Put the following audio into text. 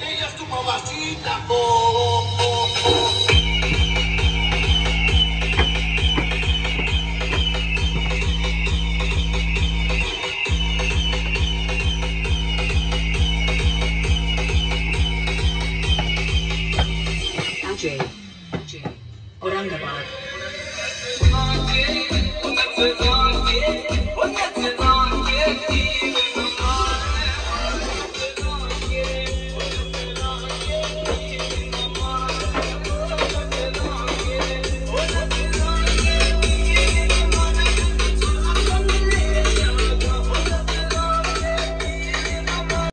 estrellas tu mamacita. Oh, oh, oh. Aje Aurangabad.